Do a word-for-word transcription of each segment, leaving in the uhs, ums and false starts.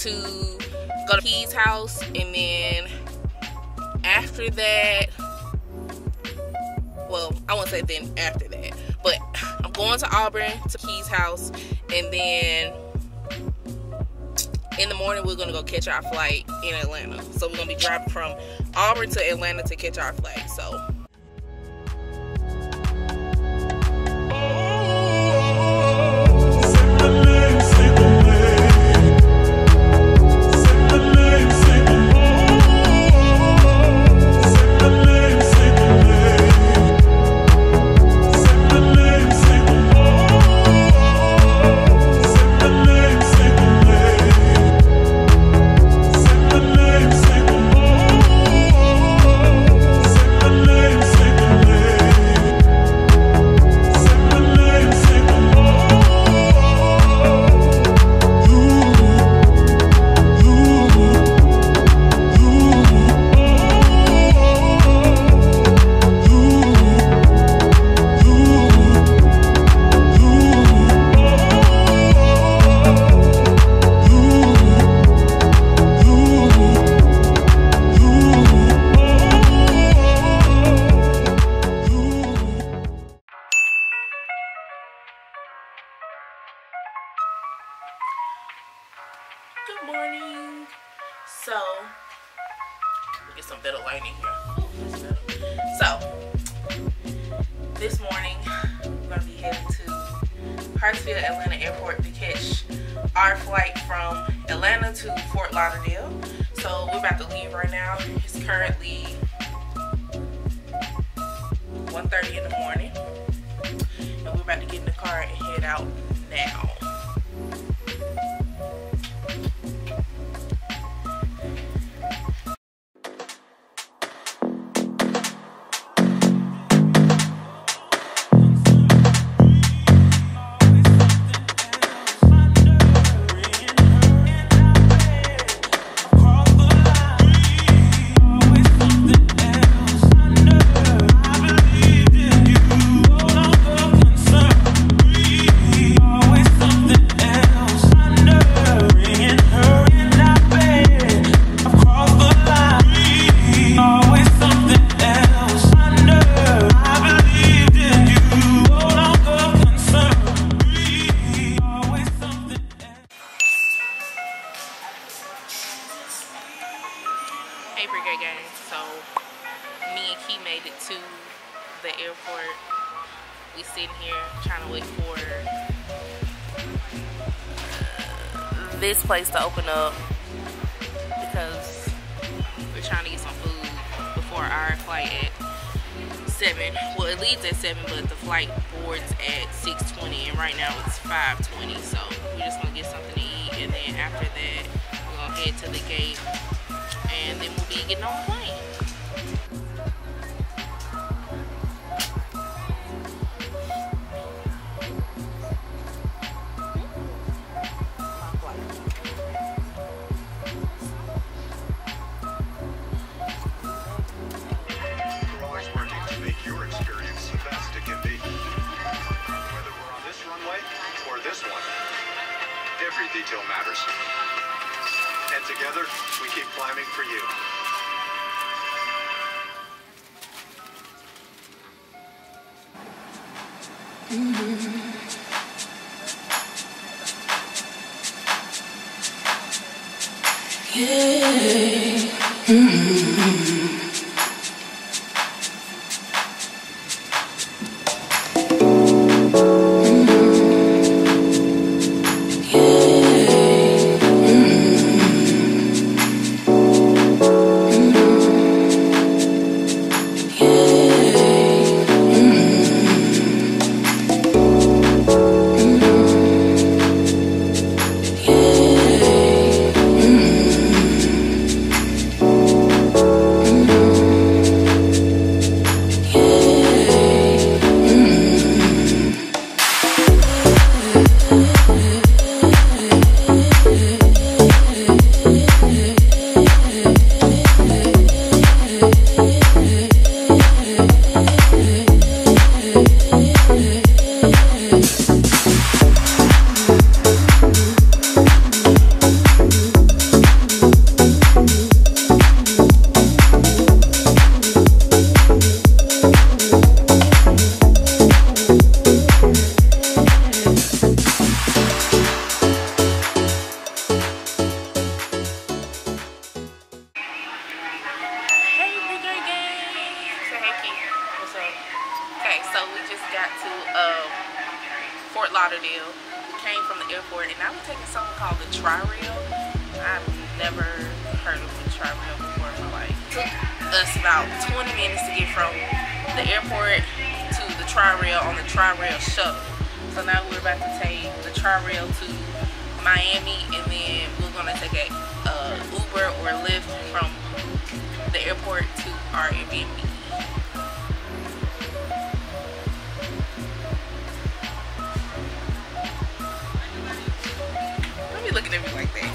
to go to Key's house, and then after that, well, I won't say then after that, but I'm going to Auburn to Key's house, and then in the morning we're gonna go catch our flight in Atlanta. So we're gonna be driving from Auburn to Atlanta to catch our flight. So. Atlanta to Fort Lauderdale. So we're about to leave right now. It's currently one thirty in the morning, and we're about to get in the car and head out now. This place to open up because we're trying to get some food before our flight at seven. Well, it leaves at seven, but the flight boards at six twenty, and right now it's five twenty, so we're just gonna get something to eat, and then after that we're gonna head to the gate, and then we'll be getting on the plane. Detail matters, and together we keep climbing for you. Mm-hmm. Yeah. Mm-hmm. got to um, Fort Lauderdale. We came from the airport, and I was taking something called the Tri-Rail. I've never heard of the Tri-Rail before in my life. It took us about twenty minutes to get from the airport to the Tri-Rail on the Tri-Rail shuttle. So now we're about to take the Tri-Rail to Miami, and then we're going to take a uh, Uber or Lyft from the airport to our Airbnb. Don't be looking at me like that.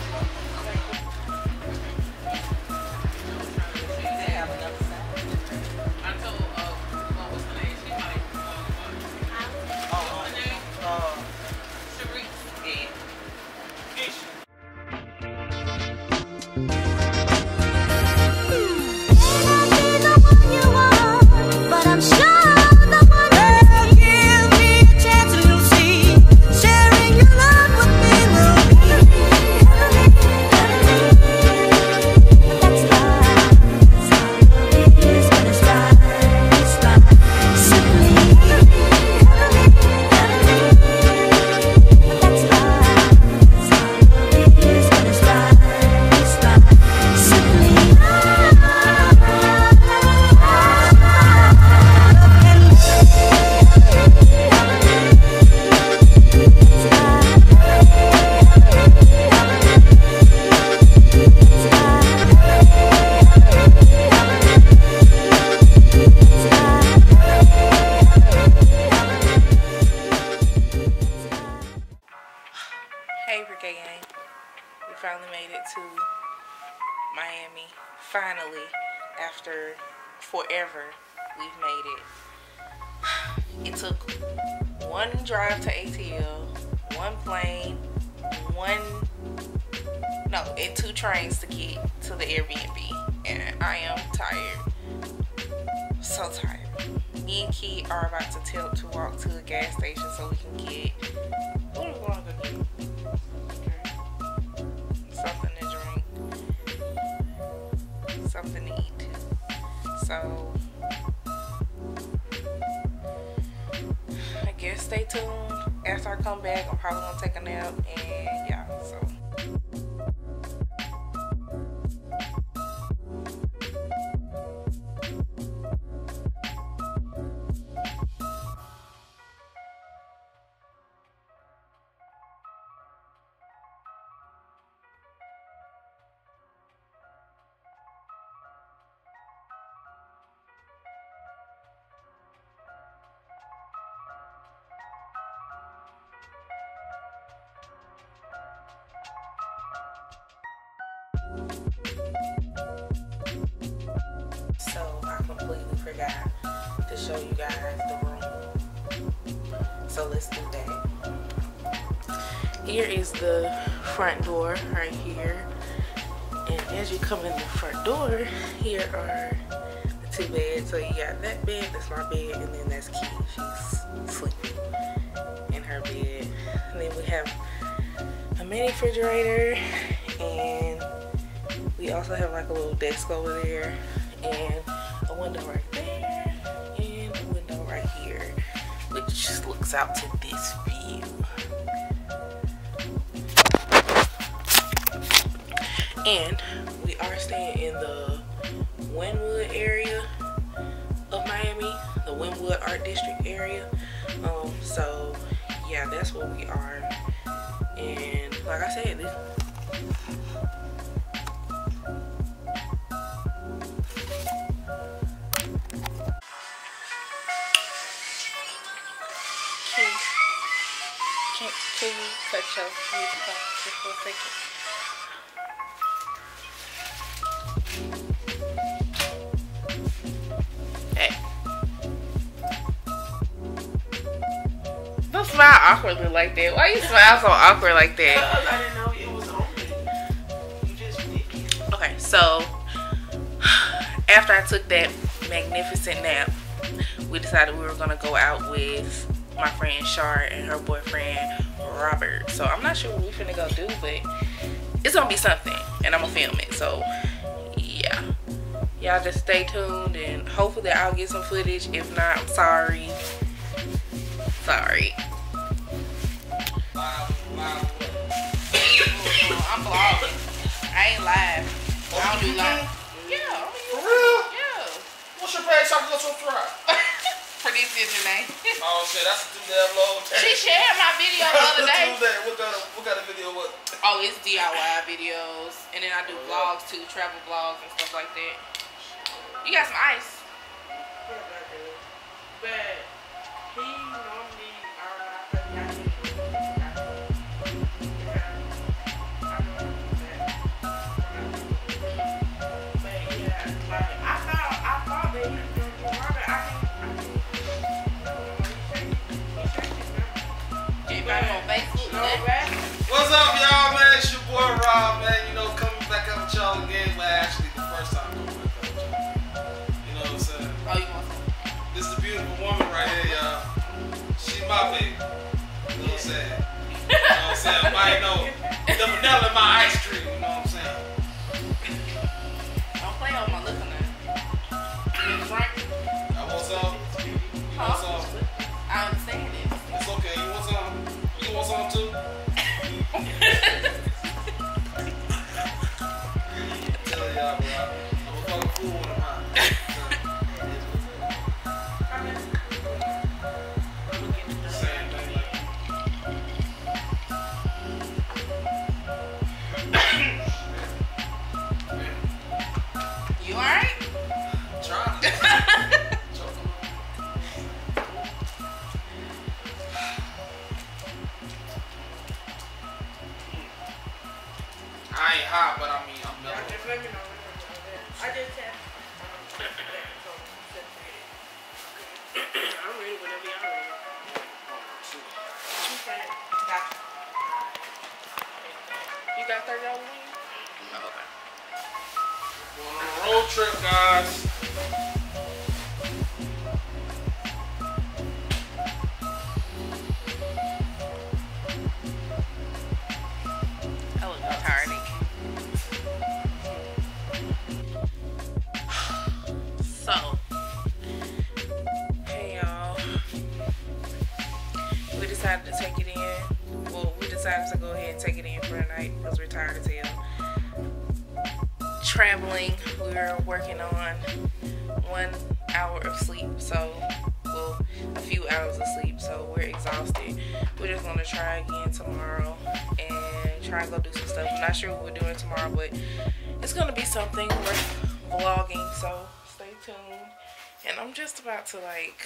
Miami, finally, after forever, we've made it. It took one drive to A T L, one plane, one, no, and two trains to get to the Airbnb, and I am tired, so tired. Me and Key are about to tell to walk to a gas station so we can get, what are we going to do? Something to eat. So I guess stay tuned. After I come back, I'm probably gonna take a nap, and yeah, so So I completely forgot to show you guys the room. So let's do that. Here is the front door right here. And as you come in the front door, here are the two beds. So you got that bed, that's my bed, and then that's Key. She's sleeping in her bed. And then we have a mini refrigerator, and we also have like a little desk over there, and a window right there, and a window right here, which just looks out to this view. And we are staying in the Wynwood area of Miami, the Wynwood Art District area. Um, so yeah, that's where we are. And like I said, this Can you touch your music phone just for a second? Hey. Don't smile awkwardly like that. Why you smile so awkward like that? Because I didn't know it was open. You just did it. Okay, so after I took that magnificent nap, we decided we were going to go out with my friend Shar and her boyfriend Robert. So I'm not sure what we finna go do, but it's gonna be something, and I'm gonna film it. So yeah, y'all just stay tuned, and hopefully I'll get some footage. If not, I'm sorry. sorry. I'm vlogging. I ain't live. I don't do live. Yeah. For real? Yeah. What's your page so I can go to a thrive? Producer Janae. Oh shit, that's a two-day upload. She shared my video the other day. What kind of, what kind of video what? Oh, it's D I Y videos. And then I do vlogs too, travel vlogs and stuff like that. You got some ice. Yeah, I do. But he normally, I don't know, what's up, y'all, man? It's your boy Rob, man. You know, coming back up with y'all again. Well, actually, the first time coming back up with y'all. You know what I'm saying? Oh, you want some? This is a beautiful woman right here, y'all. She my baby. You know what I'm saying? You know what I'm saying? I know the vanilla in my ice cream. You know what I'm saying? Don't play on my listener. You drink? I want some. You want some? I understand it. It's okay. You want some? You want some too? To like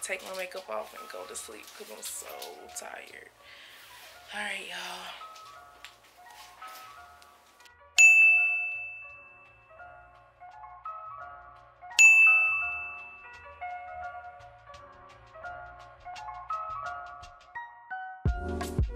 take my makeup off and go to sleep because I'm so tired. All right, y'all.